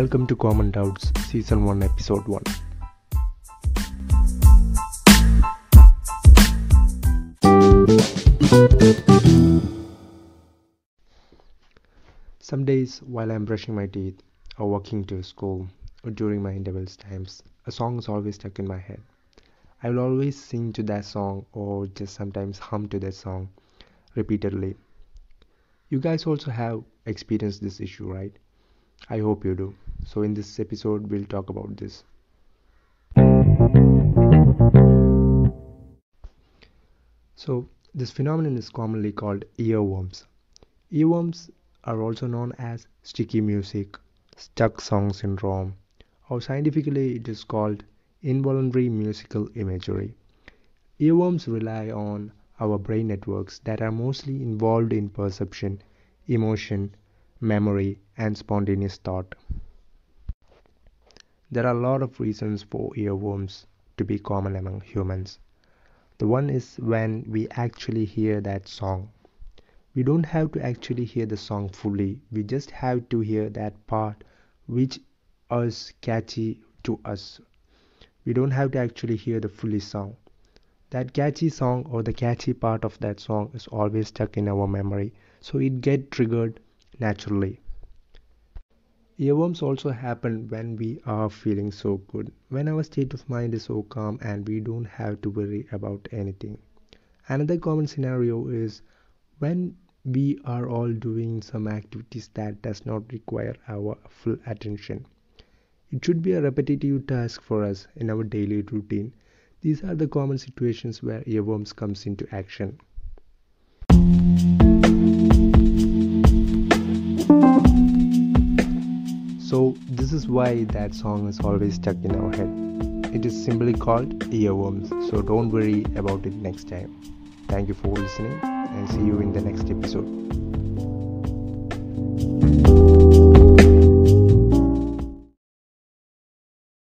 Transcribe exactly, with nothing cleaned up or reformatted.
Welcome to Common Doubts Season one Episode one. Some days while I'm brushing my teeth or walking to school or during my intervals times, a song is always stuck in my head. I will always sing to that song or just sometimes hum to that song repeatedly. You guys also have experienced this issue, right? I hope you do. So in this episode, we'll talk about this. So this phenomenon is commonly called earworms. Earworms are also known as sticky music, stuck song syndrome, or scientifically it is called involuntary musical imagery. Earworms rely on our brain networks that are mostly involved in perception, emotion, memory, and spontaneous thought. There are a lot of reasons for earworms to be common among humans. The one is when we actually hear that song. We don't have to actually hear the song fully. We just have to hear that part which is catchy to us. We don't have to actually hear the fully song. That catchy song or the catchy part of that song is always stuck in our memory. So it gets triggered naturally. Earworms also happen when we are feeling so good, when our state of mind is so calm and we don't have to worry about anything. Another common scenario is when we are all doing some activities that does not require our full attention. It should be a repetitive task for us in our daily routine. These are the common situations where earworms comes into action. So this is why that song is always stuck in our head. It is simply called earworms. So don't worry about it next time. Thank you for listening and see you in the next episode.